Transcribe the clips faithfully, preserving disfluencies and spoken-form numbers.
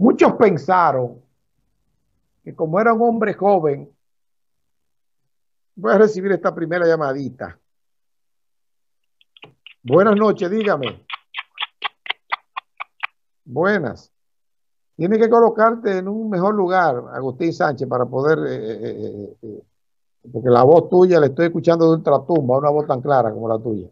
Muchos pensaron que como era un hombre joven, voy a recibir esta primera llamadita. Buenas noches, dígame. Buenas. Tienes que colocarte en un mejor lugar, Agustín Sánchez, para poder... Eh, eh, eh, porque la voz tuya la estoy escuchando de ultratumba, una voz tan clara como la tuya.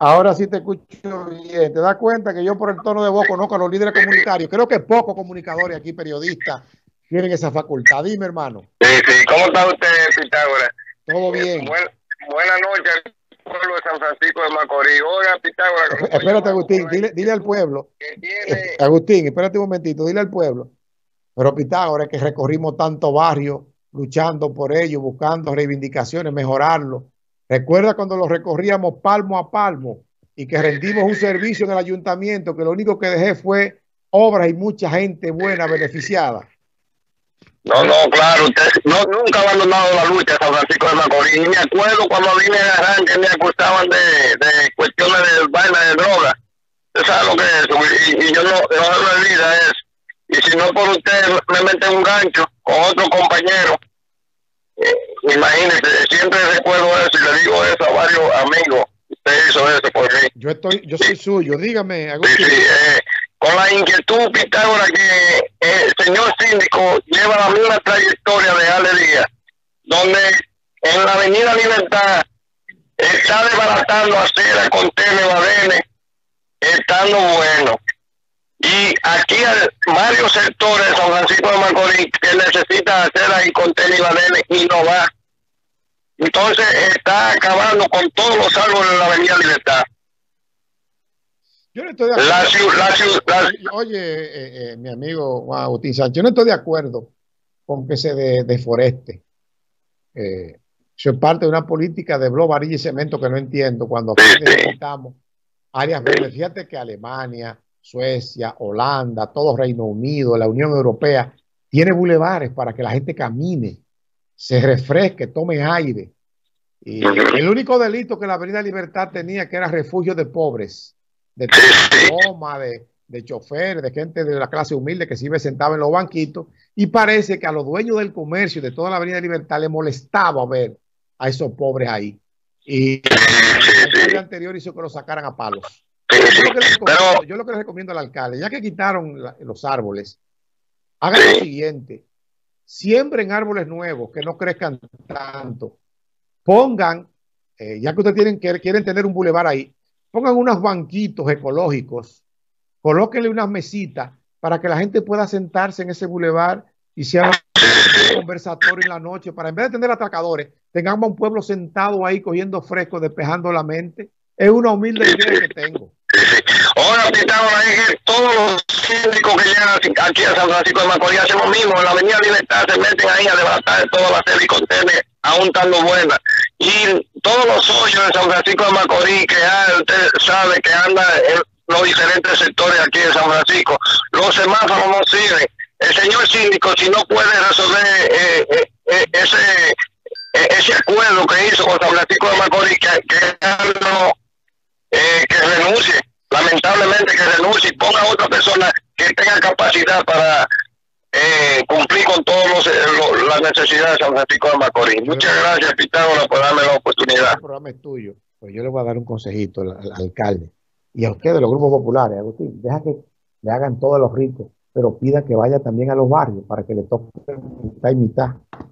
Ahora sí te escucho bien. Te das cuenta que yo por el tono de voz conozco a los líderes comunitarios. Creo que pocos comunicadores aquí, periodistas, tienen esa facultad. Dime, hermano. Sí, sí. ¿Cómo está usted, Pitágoras? Todo bien. Eh, buena, buena noche. Pueblo de San Francisco de Macorís. Oiga, Pitágoras. Espérate, Agustín, dile, dile al pueblo. Tiene... Agustín, espérate un momentito, dile al pueblo. Pero Pitágoras, que recorrimos tantos barrios, luchando por ellos, buscando reivindicaciones, mejorarlo. Recuerda cuando los recorríamos palmo a palmo y que rendimos un servicio en el ayuntamiento, que lo único que dejé fue obras y mucha gente buena beneficiada. No, no, claro, usted no, nunca ha abandonado la lucha de San Francisco de Macorís. Y me acuerdo cuando vine a arranque me acusaban de, de cuestiones de vaina de droga. Usted sabe lo que es eso. Y, y yo no, no me olvido eso. Y si no por usted, me meten un gancho con otro compañero. Eh, imagínese, siempre recuerdo eso y le digo eso a varios amigos. Usted hizo eso por mí. Yo, estoy, yo soy suyo, dígame. Sí, sí, eh. Con la inquietud, Pitágoras, que el señor síndico lleva la misma trayectoria de Ale Díaz, donde en la Avenida Libertad está desbaratando aceras con T L B N, estando bueno. Y aquí hay varios sectores de San Francisco de Macorís que necesitan aceras y con T L B N y no va. Entonces está acabando con todos los árboles de la Avenida Libertad. Yo no estoy de acuerdo. La ciudad, la ciudad. Oye, eh, eh, mi amigo Juan Agustín Sánchez, yo no estoy de acuerdo con que se deforeste. Eh, eso es parte de una política de blog, varilla y cemento que no entiendo cuando aquí necesitamos áreas verdes. Fíjate que Alemania, Suecia, Holanda, todo Reino Unido, la Unión Europea, tiene bulevares para que la gente camine, se refresque, tome aire. Y el único delito que la Avenida Libertad tenía que era refugio de pobres, de toma, de, de chofer, de gente de la clase humilde que se iba sentada en los banquitos, y parece que a los dueños del comercio de toda la Avenida Libertad les molestaba ver a esos pobres ahí. Y el anterior hizo que los sacaran a palos. Yo lo que les recomiendo, yo lo que les recomiendo al alcalde, ya que quitaron la, los árboles, hagan lo siguiente: siembren árboles nuevos que no crezcan tanto. Pongan, eh, ya que ustedes tienen que, quieren tener un bulevar ahí, pongan unos banquitos ecológicos, colóquenle unas mesitas para que la gente pueda sentarse en ese bulevar y se haga un conversatorio en la noche, para en vez de tener atracadores, tengamos un pueblo sentado ahí cogiendo fresco, despejando la mente. Es una humilde idea que tengo. Ahora, Pitágoras, es que todos los síndicos que llegan aquí a San Francisco de Macorís hacen lo mismo. En la Avenida Libertad se meten ahí a levantar todas las telecontene, aún estando buenas. Y todos los hoyos de San Francisco de Macorís, que ah, usted sabe que anda en los diferentes sectores aquí de San Francisco, los semáforos no sirven. El señor síndico, si no puede resolver eh, eh, eh, ese, eh, ese acuerdo que hizo con San Francisco de Macorís, que, que no... Eh, que renuncie, lamentablemente que renuncie y ponga a otra persona que tenga capacidad para eh, cumplir con todas eh, lo, las necesidades de San Francisco de Macorís. Muchas gracias, Pitágoras, por darme la oportunidad. El programa es tuyo, pues yo le voy a dar un consejito al, al alcalde y a ustedes, los grupos populares. Agustín, deja que le hagan todos los ricos, pero pida que vaya también a los barrios para que le toque mitad y mitad.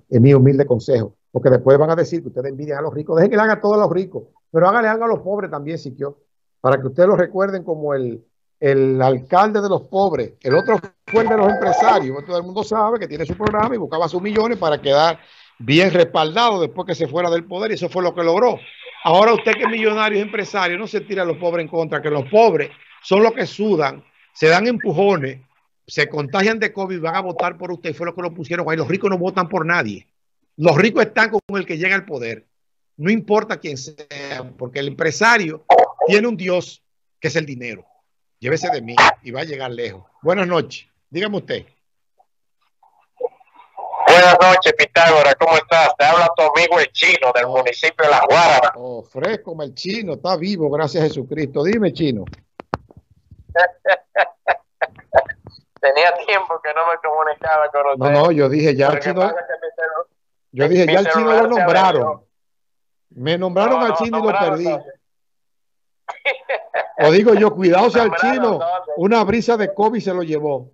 Es mi humilde consejo, porque después van a decir que ustedes envidian a los ricos. Dejen que le hagan a todos los ricos, pero háganle algo a los pobres también, Siquio, para que ustedes lo recuerden como el, el alcalde de los pobres. El otro fue el de los empresarios. Todo el mundo sabe que tiene su programa y buscaba sus millones para quedar bien respaldado después que se fuera del poder, y eso fue lo que logró. Ahora usted, que es millonario y empresario, no se tira a los pobres en contra, que los pobres son los que sudan, se dan empujones, se contagian de COVID, van a votar por usted, y fue lo que lo pusieron ahí. Los ricos no votan por nadie. Los ricos están con el que llega al poder. No importa quién sea, porque el empresario tiene un Dios que es el dinero. Llévese de mí y va a llegar lejos. Buenas noches. Dígame usted. Buenas noches, Pitágoras. ¿Cómo estás? Te habla tu amigo el Chino del municipio de La Juara. Oh, fresco, el Chino. Está vivo, gracias a Jesucristo. Dime, Chino. Tenía tiempo que no me comunicaba con usted. No, no, yo dije ya el chino. Yo dije ya el chino lo nombraron. Me nombraron no, al chino no, y lo perdí. También. O digo yo, cuidado si al chino. ¿Dónde? Una brisa de COVID se lo llevó.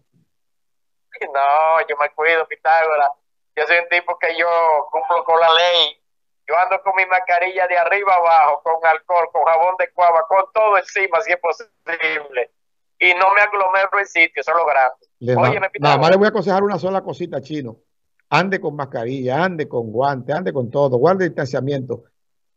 No, yo me cuido, Pitágoras. Yo soy un tipo que yo cumplo con la ley. Yo ando con mi mascarilla de arriba abajo, con alcohol, con jabón de cuava, con todo encima, si es posible. Y no me aglomero en sitio, eso es lo grande. Oye, me Nada más le voy a aconsejar una sola cosita, chino. Ande con mascarilla, ande con guante, ande con todo, guarde distanciamiento,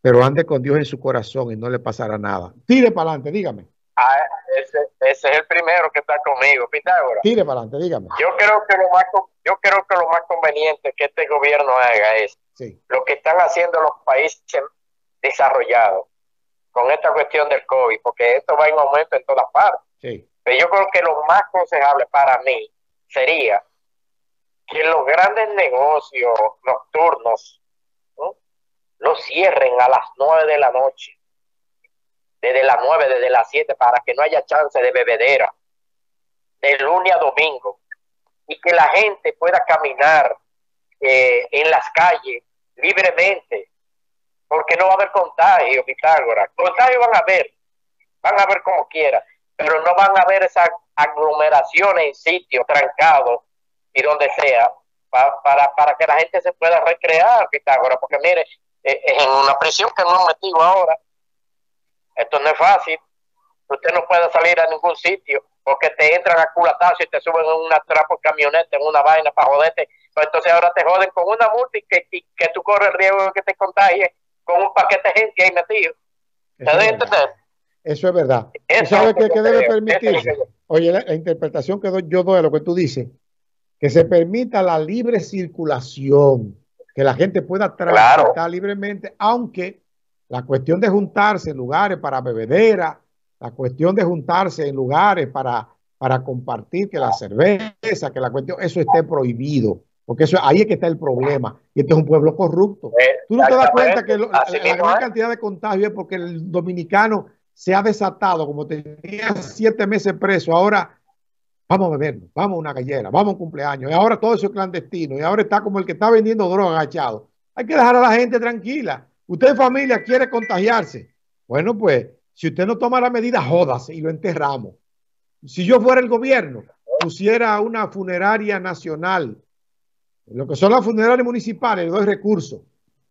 pero ande con Dios en su corazón y no le pasará nada. Tire para adelante, dígame. Ah, ese, ese es el primero que está conmigo, Pitágoras. Tire para adelante, dígame. Yo creo que lo más, yo creo que lo más conveniente que este gobierno haga es sí. lo que están haciendo los países desarrollados con esta cuestión del COVID, porque esto va en aumento en todas partes. Sí. Pero yo creo que lo más aconsejable para mí sería que los grandes negocios nocturnos, ¿no?, lo cierren a las nueve de la noche, desde las nueve, desde las siete, para que no haya chance de bebedera, de lunes a domingo, y que la gente pueda caminar eh, en las calles libremente, porque no va a haber contagio, Pitágoras. Contagio van a haber, van a haber como quiera, pero no van a haber esas aglomeraciones en sitios trancados y donde sea, pa, para, para que la gente se pueda recrear, Pitágoras, porque mire, en una prisión que no han metido ahora, esto no es fácil, usted no puede salir a ningún sitio, porque te entran a culatazos y te suben en una trapo camioneta, en una vaina para joderte, pero entonces ahora te joden con una multa y que, y que tú corres el riesgo de que te contagies con un paquete de gente ahí metido. ¿Te debes entender? Eso es verdad. ¿Tú sabes qué que debe permitirse? Oye, la, la interpretación que doy, yo doy a lo que tú dices, que se permita la libre circulación, que la gente pueda transitar claro. libremente, aunque la cuestión de juntarse en lugares para bebedera, la cuestión de juntarse en lugares para, para compartir que la cerveza, que la cuestión, eso esté prohibido, porque eso ahí es que está el problema, y este es un pueblo corrupto. Tú no te das cuenta que lo, la, la gran cantidad de contagios es porque el dominicano se ha desatado, como tenía siete meses preso, ahora vamos a bebernos, vamos a una gallera, vamos a un cumpleaños, y ahora todo eso es clandestino, y ahora está como el que está vendiendo droga agachado. Hay que dejar a la gente tranquila. Usted, familia, quiere contagiarse. Bueno, pues, si usted no toma la medida, jódase y lo enterramos. Si yo fuera el gobierno, pusiera una funeraria nacional, lo que son las funerarias municipales, le doy recursos.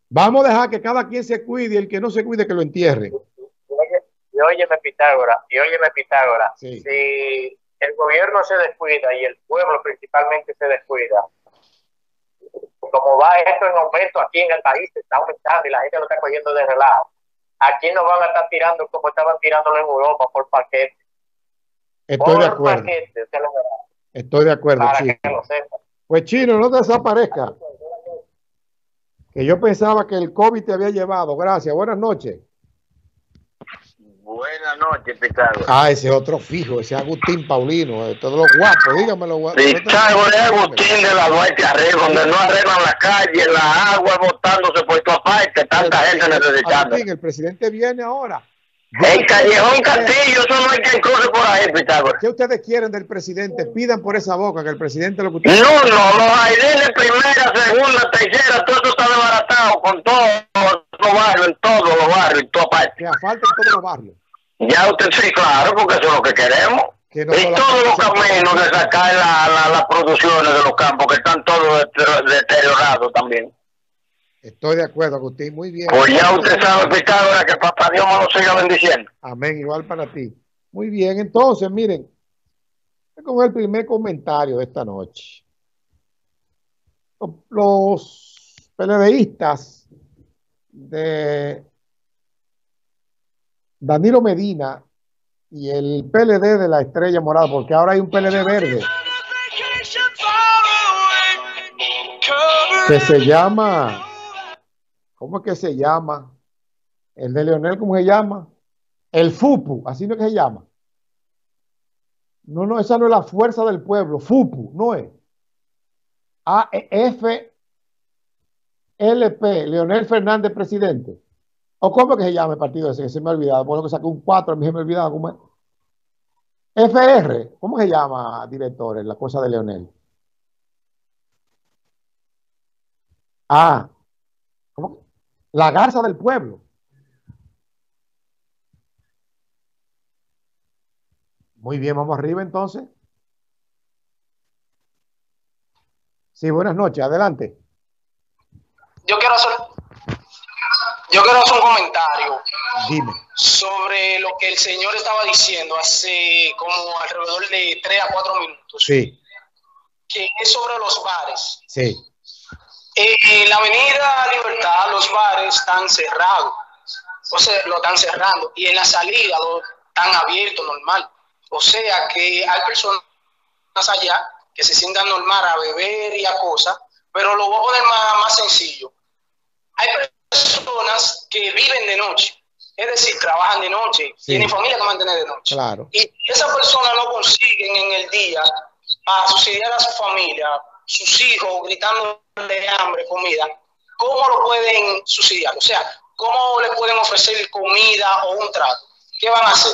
Vamos a dejar que cada quien se cuide, el que no se cuide, que lo entierre. Y óyeme, Pitágoras, y óyeme, Pitágoras, sí. si el gobierno se descuida y el pueblo principalmente se descuida, como va esto en aumento aquí en el país, se está aumentando y la gente lo está cogiendo de relajo, aquí nos van a estar tirando como estaban tirándolo en Europa, por paquete. Estoy por de acuerdo. Paquete, usted lo verá. Estoy de acuerdo, para Chino. Que lo sepa. Pues Chino, no te desaparezca. Que yo pensaba que el COVID te había llevado. Gracias. Buenas noches. Buenas noches, Pitágoras. Ah, ese otro fijo, ese Agustín Paulino, de todos los guapos, dígame los guapos. Pitágoras es Agustín de la Duarte arriba, donde no arreglan la calle, la agua botándose por todas partes, tanta gente necesitando. Agustín, el presidente viene ahora. El Callejón Castillo, eso no hay quien cruce por ahí, Pitágoras. ¿Qué ustedes quieren del presidente? Pidan por esa boca que el presidente lo que ustedes... No, no, los airines primera, segunda, tercera, todo eso está desbaratado con todo. Barrio, en todos los barrios, en toda parte. Que falta en todos los barrios. Ya usted sí, claro, porque eso es lo que queremos. Que no y todos los caminos de sacar la, la, las producciones de los campos, que están todos deteriorados también. Estoy de acuerdo, Agustín, muy bien. Pues ya usted sabe, Pitágoras, que papá Dios nos siga bendiciendo. Amén, igual para ti. Muy bien, entonces, miren, con el primer comentario de esta noche. Los PLDistas de Danilo Medina y el P L D de la Estrella Moral, porque ahora hay un P L D verde que se llama, ¿cómo es que se llama? El de Leonel, ¿cómo se llama? El F U P U, así no es que se llama. No, no, esa no es la Fuerza del Pueblo, F U P U, no es. A F L P L P, Leonel Fernández, presidente. ¿O cómo que se llama el partido ese? Que se me ha olvidado. Bueno, que sacó un cuatro, a mí se me ha olvidado. ¿Cómo es? F R, ¿cómo se llama, directores, la cosa de Leonel? Ah, ¿cómo? La Garza del Pueblo. Muy bien, vamos arriba entonces. Sí, buenas noches, adelante. Yo quiero hacer, yo quiero hacer un comentario. Dime. Sobre lo que el señor estaba diciendo hace como alrededor de tres a cuatro minutos. Sí. Que es sobre los bares. Sí. Eh, en la Avenida Libertad los bares están cerrados. O sea, lo están cerrando. Y en la salida lo están abierto normal. O sea que hay personas allá que se sientan normal a beber y a cosas, pero lo voy a poner más, más sencillo. Hay personas que viven de noche, es decir, trabajan de noche, sí, tienen familia que mantener de noche. Claro. Y esas personas no consiguen en el día a subsidiar a su familia, sus hijos gritando de hambre, comida. ¿Cómo lo pueden subsidiar? O sea, ¿cómo le pueden ofrecer comida o un trato? ¿Qué van a hacer?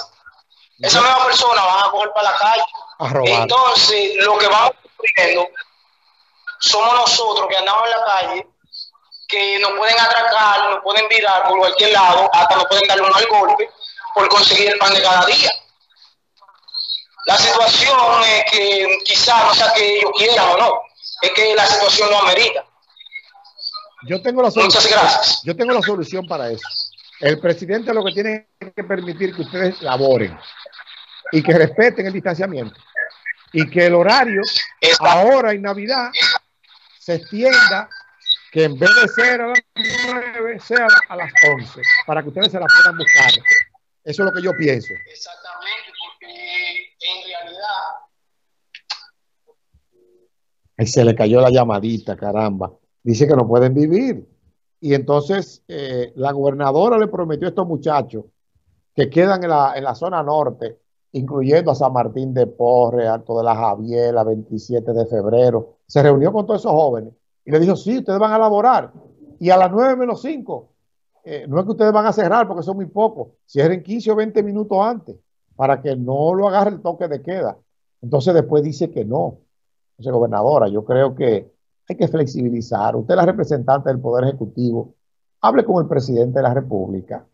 Esas mismas personas van a coger para la calle. A robar. Entonces, lo que vamos sufriendo somos nosotros que andamos en la calle, que nos pueden atracar, nos pueden virar por cualquier lado, hasta nos pueden darle un mal golpe por conseguir el pan de cada día. La situación es que quizás, no sea que ellos quieran o no, es que la situación no amerita. Yo tengo la solución. Muchas gracias. Yo tengo la solución para eso. El presidente lo que tiene que permitir que ustedes laboren y que respeten el distanciamiento y que el horario ahora en Navidad se extienda, que en vez de ser a las nueve sea a las once, para que ustedes se la puedan buscar. Eso es lo que yo pienso. Exactamente, porque en realidad... Ahí se le cayó la llamadita, caramba. Dice que no pueden vivir. Y entonces eh, la gobernadora le prometió a estos muchachos que quedan en la, en la zona norte, incluyendo a San Martín de Porres, Alto de la Javiera, veintisiete de febrero. Se reunió con todos esos jóvenes y le dijo, sí, ustedes van a laborar. Y a las nueve menos cinco, eh, no es que ustedes van a cerrar porque son muy pocos, cierren quince o veinte minutos antes para que no lo agarre el toque de queda. Entonces después dice que no. Entonces, gobernadora, yo creo que hay que flexibilizar. Usted es la representante del Poder Ejecutivo, hable con el presidente de la República.